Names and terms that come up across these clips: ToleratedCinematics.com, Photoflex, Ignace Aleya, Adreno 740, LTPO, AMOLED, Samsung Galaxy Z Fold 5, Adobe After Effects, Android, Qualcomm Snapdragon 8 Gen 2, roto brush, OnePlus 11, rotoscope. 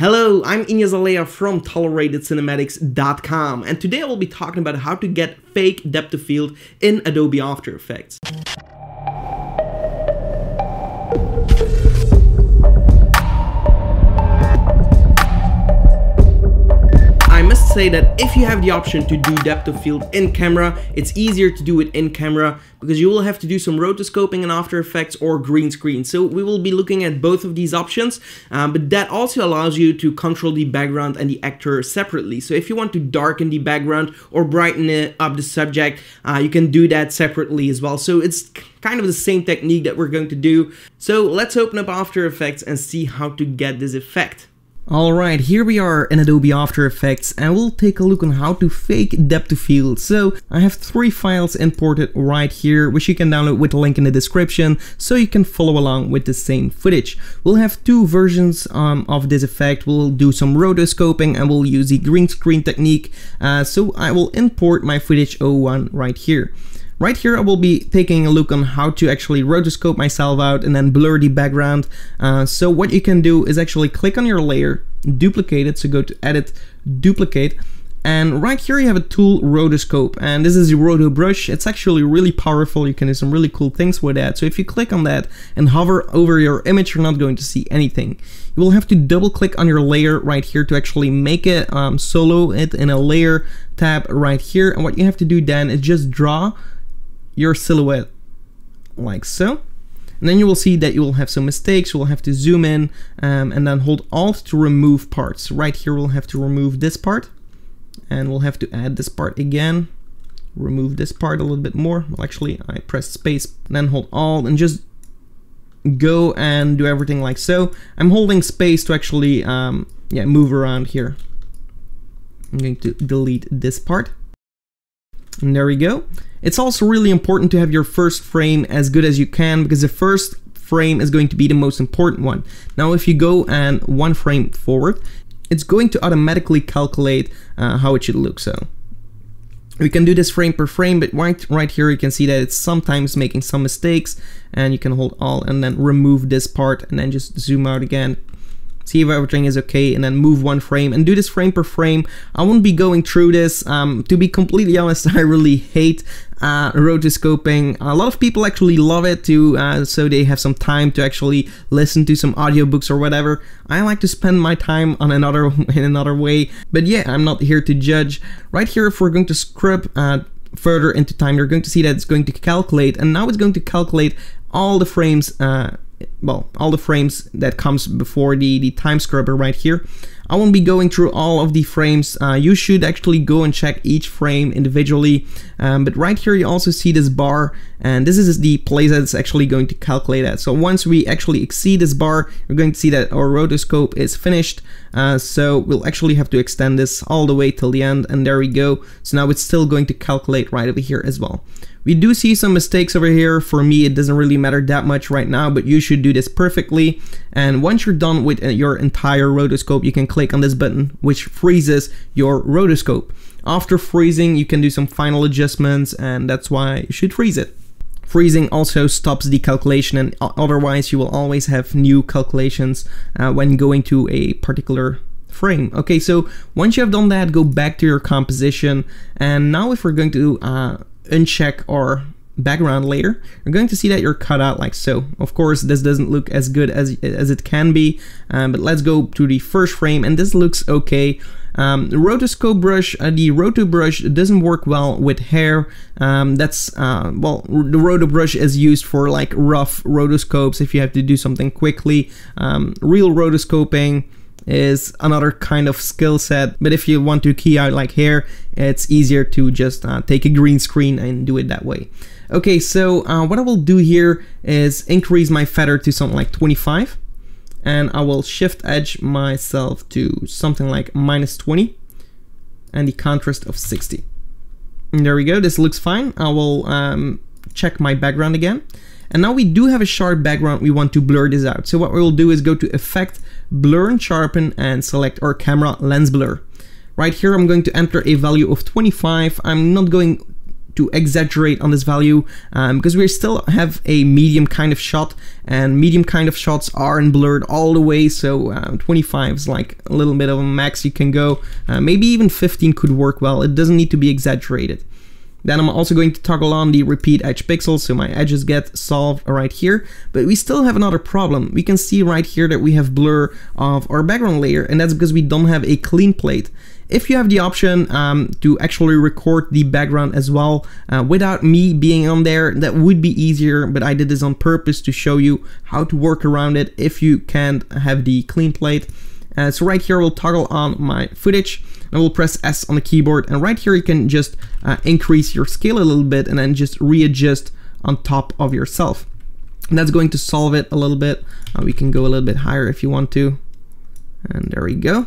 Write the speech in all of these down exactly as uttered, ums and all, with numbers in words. Hello, I'm Ignace Aleya from Tolerated Cinematics dot com, and today I will be talking about how to get fake depth of field in Adobe After Effects. Say that if you have the option to do depth of field in camera, it's easier to do it in camera because you will have to do some rotoscoping in After Effects or green screen. So we will be looking at both of these options, um, but that also allows you to control the background and the actor separately. So if you want to darken the background or brighten it up the subject, uh, you can do that separately as well. So it's kind of the same technique that we're going to do. So let's open up After Effects and see how to get this effect. Alright, here we are in Adobe After Effects and we'll take a look on how to fake depth of field. So I have three files imported right here, which you can download with the link in the description so you can follow along with the same footage. We'll have two versions um, of this effect. We'll do some rotoscoping and we'll use the green screen technique. Uh, so I will import my footage oh one right here. Right here I will be taking a look on how to actually rotoscope myself out and then blur the background. Uh, so what you can do is actually click on your layer, duplicate it, so go to edit, duplicate, and right here you have a tool, rotoscope, and this is the roto brush. It's actually really powerful, you can do some really cool things with that. So if you click on that and hover over your image, you're not going to see anything. You will have to double click on your layer right here to actually make it, um, solo it in a layer tab right here, and what you have to do then is just draw your silhouette like so, and then you will see that you will have some mistakes. You will have to zoom in um, and then hold Alt to remove parts. Right here we'll have to remove this part, and we'll have to add this part again, remove this part a little bit more. Well, actually I press space and then hold Alt and just go and do everything like so. I'm holding space to actually um, yeah, move around here. I'm going to delete this part. And there we go. It's also really important to have your first frame as good as you can, because the first frame is going to be the most important one. Now if you go and one frame forward, it's going to automatically calculate uh, how it should look. So we can do this frame per frame, but right, right here you can see that it's sometimes making some mistakes, and you can hold Alt and then remove this part and then just zoom out again. See if everything is okay, and then move one frame and do this frame per frame. I won't be going through this. Um, to be completely honest, I really hate uh, rotoscoping. A lot of people actually love it too, uh, so they have some time to actually listen to some audiobooks or whatever. I like to spend my time on another in another way, but yeah, I'm not here to judge. Right here, if we're going to scrub uh, further into time, you're going to see that it's going to calculate, and now it's going to calculate all the frames. Uh, well, all the frames that comes before the, the time scrubber right here. I won't be going through all of the frames. Uh, you should actually go and check each frame individually. Um, but right here you also see this bar, and this is the place that it's actually going to calculate at. So once we actually exceed this bar, we're going to see that our rotoscope is finished. Uh, so we'll actually have to extend this all the way till the end, and there we go. So now it's still going to calculate right over here as well. We do see some mistakes over here. For me, it doesn't really matter that much right now, but you should do this perfectly. And once you're done with your entire rotoscope, you can click on this button, which freezes your rotoscope. After freezing, you can do some final adjustments, and that's why you should freeze it. Freezing also stops the calculation, and otherwise you will always have new calculations uh, when going to a particular frame. Okay, so once you have done that, go back to your composition, and now if we're going to uh, uncheck our background layer, you're going to see that you're cut out like so. Of course, this doesn't look as good as, as it can be, um, but let's go to the first frame, and this looks okay. Um, the rotoscope brush, uh, the roto brush doesn't work well with hair. Um, that's, uh, well, the roto brush is used for like rough rotoscopes if you have to do something quickly. Um, real rotoscoping is another kind of skill set, but if you want to key out like hair, it's easier to just uh, take a green screen and do it that way. Okay, so uh, what I will do here is increase my feather to something like twenty-five, and I will shift edge myself to something like minus twenty and the contrast of sixty. And there we go, this looks fine. I will um, check my background again. And now we do have a sharp background, we want to blur this out. So what we will do is go to Effect, Blur and Sharpen, and select our camera lens blur. Right here I'm going to enter a value of twenty-five. I'm not going to exaggerate on this value, um, because we still have a medium kind of shot, and medium kind of shots aren't blurred all the way, so um, twenty-five is like a little bit of a max you can go. Uh, maybe even fifteen could work well. It doesn't need to be exaggerated. Then I'm also going to toggle on the repeat edge pixels, so my edges get solved right here. But we still have another problem. We can see right here that we have blur of our background layer, and that's because we don't have a clean plate. If you have the option um, to actually record the background as well uh, without me being on there, that would be easier, but I did this on purpose to show you how to work around it if you can't have the clean plate. Uh, so right here we'll toggle on my footage. I will press S on the keyboard, and right here you can just uh, increase your scale a little bit and then just readjust on top of yourself. And that's going to solve it a little bit. Uh, we can go a little bit higher if you want to, and there we go.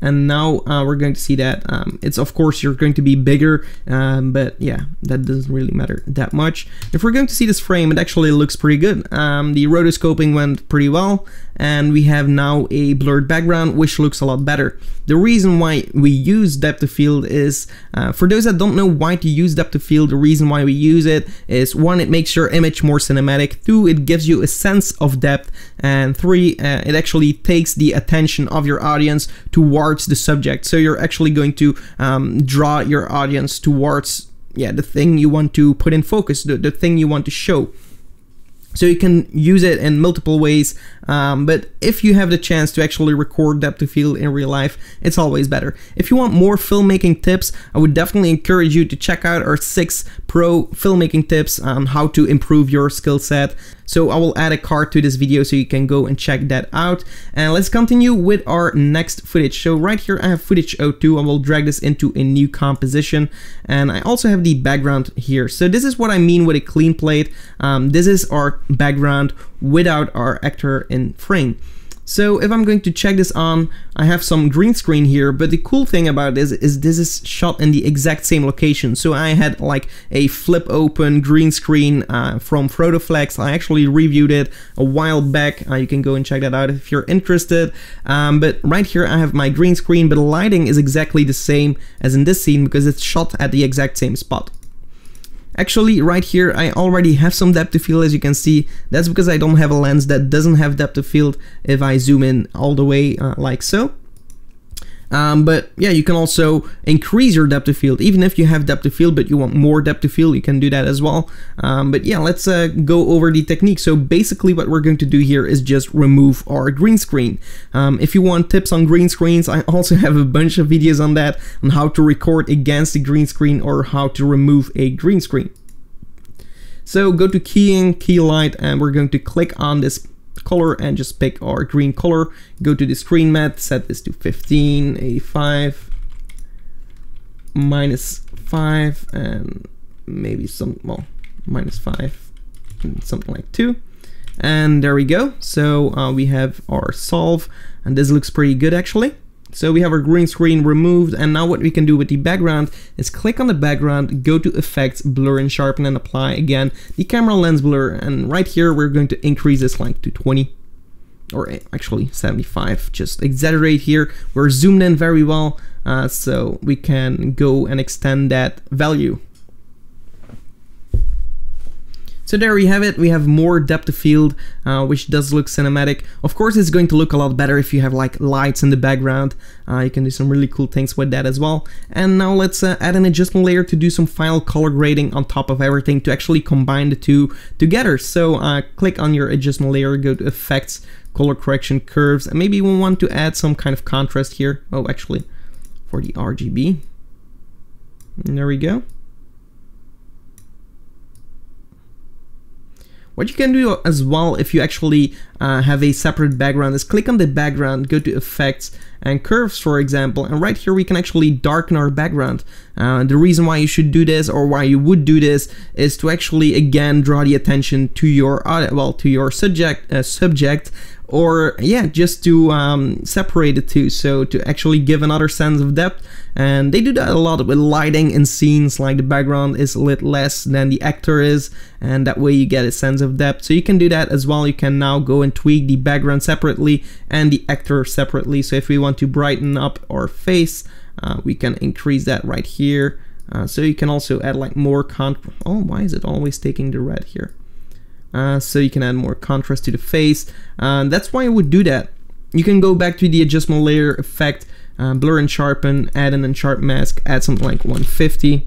And now uh, we're going to see that um, it's, of course, you're going to be bigger, um, but yeah, that doesn't really matter that much. If we're going to see this frame, it actually looks pretty good. Um, the rotoscoping went pretty well, and we have now a blurred background, which looks a lot better. The reason why we use depth of field is, uh, for those that don't know why to use depth of field, the reason why we use it is, one, it makes your image more cinematic, two, it gives you a sense of depth, and three, uh, it actually takes the attention of your audience towards the subject. So you're actually going to um, draw your audience towards yeah the thing you want to put in focus, the, the thing you want to show. So you can use it in multiple ways, um, but if you have the chance to actually record depth of field in real life, it's always better. If you want more filmmaking tips, I would definitely encourage you to check out our six pro filmmaking tips on how to improve your skill set. So I will add a card to this video so you can go and check that out. And let's continue with our next footage. So right here I have footage oh two. I will drag this into a new composition, and I also have the background here. So this is what I mean with a clean plate. Um, this is our background without our actor in frame. So if I'm going to check this on, I have some green screen here, but the cool thing about this is this is shot in the exact same location. So I had like a flip open green screen uh, from Photoflex. I actually reviewed it a while back. Uh, you can go and check that out if you're interested. Um, but right here I have my green screen, but the lighting is exactly the same as in this scene because it's shot at the exact same spot. Actually, right here, I already have some depth of field, as you can see. That's because I don't have a lens that doesn't have depth of field if I zoom in all the way uh, like so. Um, but yeah, you can also increase your depth of field. Even if you have depth of field, but you want more depth of field, you can do that as well. Um, but yeah, let's uh, go over the technique. So basically what we're going to do here is just remove our green screen. Um, if you want tips on green screens, I also have a bunch of videos on that, on how to record against a green screen or how to remove a green screen. So go to keying, key light, and we're going to click on this color and just pick our green color. Go to the screen mat, set this to fifteen, eighty-five, minus five, and maybe some, well, minus five, something like two. And there we go. So uh, we have our solve, and this looks pretty good actually. So we have our green screen removed, and now what we can do with the background is click on the background, go to effects, blur and sharpen, and apply again the camera lens blur. And right here we're going to increase this like to twenty, or actually seventy-five, just exaggerate here. We're zoomed in very well, uh, so we can go and extend that value. So there we have it. We have more depth of field, uh, which does look cinematic. Of course, it's going to look a lot better if you have like lights in the background. Uh, you can do some really cool things with that as well. And now let's uh, add an adjustment layer to do some file color grading on top of everything to actually combine the two together. So uh, click on your adjustment layer, go to effects, color correction, curves, and maybe we want to add some kind of contrast here. Oh, actually, for the R G B. And there we go. What you can do as well, if you actually uh, have a separate background, is click on the background, go to effects and curves, for example, and right here we can actually darken our background. Uh, the reason why you should do this, or why you would do this, is to actually again draw the attention to your well to your subject uh, subject, or yeah, just to um, separate the two, so to actually give another sense of depth. And they do that a lot with lighting in scenes, like the background is lit less than the actor is, and that way you get a sense of depth. So you can do that as well. You can now go and tweak the background separately and the actor separately. So if we want to brighten up our face, uh, we can increase that right here. Uh, so you can also add like more contrast. Oh, why is it always taking the red here? Uh, so you can add more contrast to the face. Uh, that's why I would do that. You can go back to the adjustment layer effect, uh, blur and sharpen, add an unsharp mask, add something like one fifty,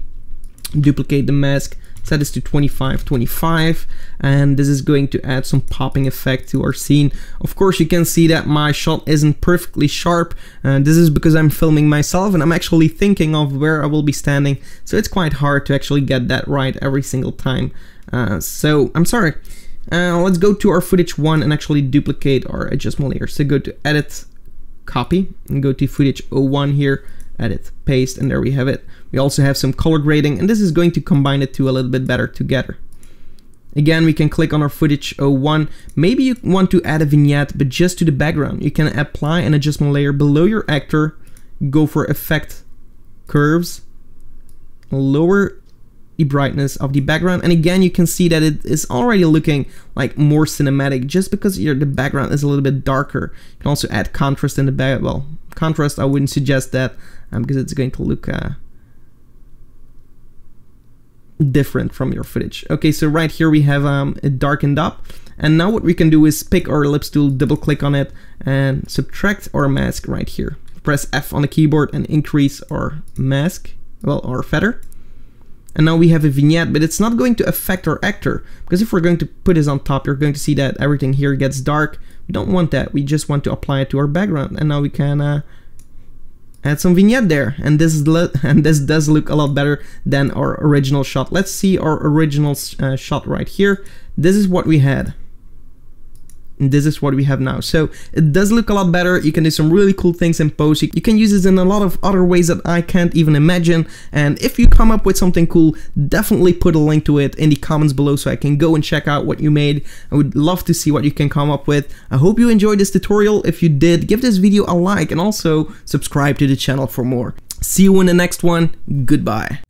duplicate the mask, set this to twenty-five, twenty-five, and this is going to add some popping effect to our scene. Of course, you can see that my shot isn't perfectly sharp. Uh, this is because I'm filming myself and I'm actually thinking of where I will be standing, so it's quite hard to actually get that right every single time. Uh, so, I'm sorry. Uh, let's go to our footage one and actually duplicate our adjustment layer. So go to edit, copy, and go to footage oh one here, edit, paste, and there we have it. We also have some color grading, and this is going to combine the two a little bit better together. Again, we can click on our footage oh one. Maybe you want to add a vignette, but just to the background. You can apply an adjustment layer below your actor, go for effect, curves, lower the brightness of the background, and again you can see that it is already looking like more cinematic just because your the background is a little bit darker. You can also add contrast in the back. Well, contrast I wouldn't suggest that um, because it's going to look uh, different from your footage. Okay, so right here we have um, it darkened up, and now what we can do is pick our ellipse tool, double click on it, and subtract our mask right here. Press F on the keyboard and increase our mask, well, our feather. And now we have a vignette, but it's not going to affect our actor, because if we're going to put this on top, you're going to see that everything here gets dark. We don't want that. We just want to apply it to our background, and now we can uh, add some vignette there. And this and this does look a lot better than our original shot. Let's see our original uh, shot right here. This is what we had. And this is what we have now. So it does look a lot better. You can do some really cool things in post. You can use this in a lot of other ways that I can't even imagine. And if you come up with something cool, definitely put a link to it in the comments below so I can go and check out what you made. I would love to see what you can come up with. I hope you enjoyed this tutorial. If you did, give this video a like and also subscribe to the channel for more. See you in the next one. Goodbye.